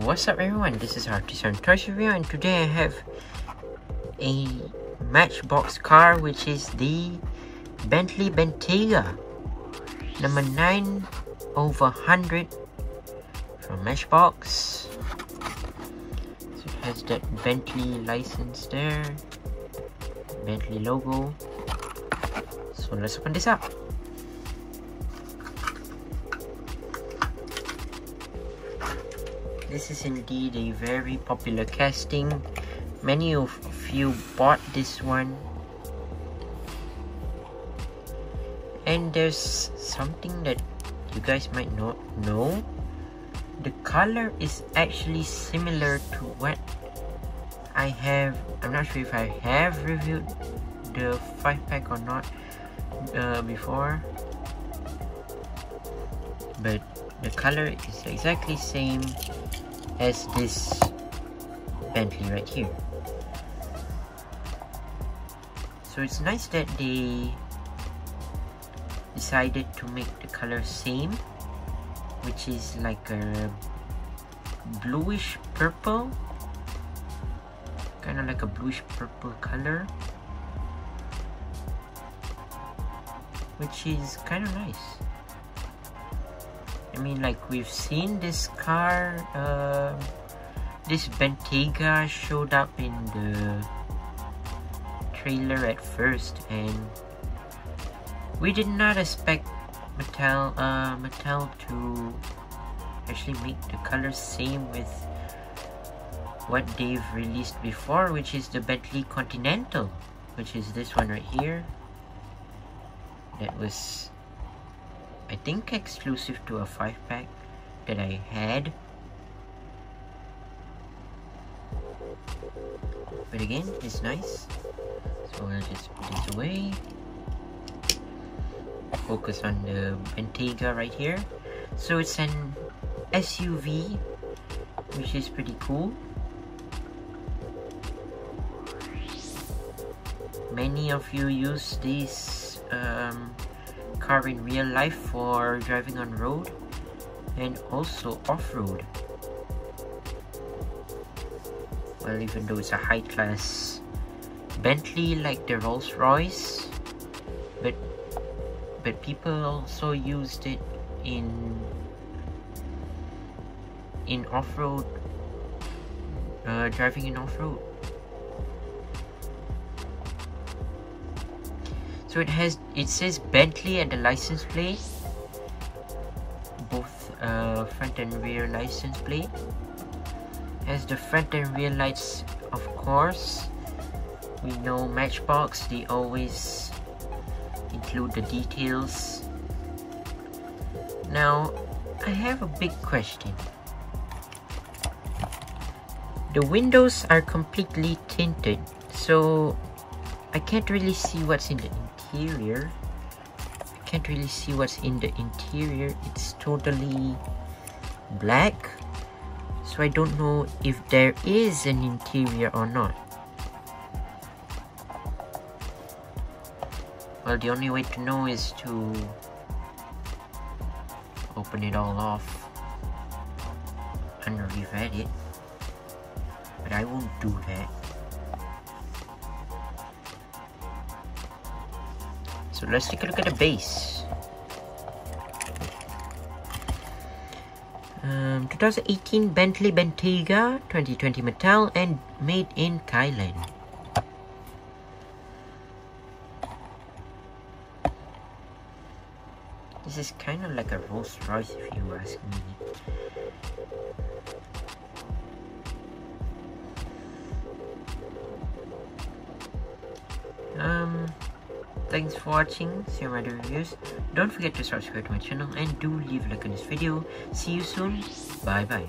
What's up everyone, this is RL57 Toys Review, and today I have a Matchbox car, which is the Bentley Bentayga number 9/100 from Matchbox. So it has that Bentley license there, Bentley logo. So let's open this up. This is indeed a very popular casting. Many of you bought this one. And there's something that you guys might not know. The color is actually similar to what I have. I'm not sure if I have reviewed the 5-pack or not before. But the color is exactly same as this Bentley right here. So it's nice that they decided to make the color same, which is like a bluish purple, kind of like a bluish purple color, which is kind of nice. I mean, like, we've seen this car, this Bentayga showed up in the trailer at first, and we did not expect Mattel to actually make the color same with what they've released before, which is the Bentley Continental, which is this one right here. That was, I think, exclusive to a 5-pack that I had. But again, it's nice. So we'll just put this away. Focus on the Bentayga right here. So it's an SUV, which is pretty cool. Many of you use these car in real life for driving on road and also off-road. Well, even though it's a high-class Bentley like the Rolls Royce, but people also used it in off-road, driving in off-road. So it says Bentley at the license plate, both front and rear license plate. As the front and rear lights, of course, we know Matchbox, they always include the details. Now, I have a big question. The windows are completely tinted, so I can't really see what's in the interior. It's totally black, so I don't know if there is an interior or not. Well, the only way to know is to open it all off and re-vet it, but I won't do that. So let's take a look at the base. 2018 Bentley Bentayga, 2020 Mattel, and made in Thailand. This is kind of like a Rolls Royce if you ask me. Thanks for watching. See you in my other reviews. Don't forget to subscribe to my channel and do leave a like on this video. See you soon. Bye bye.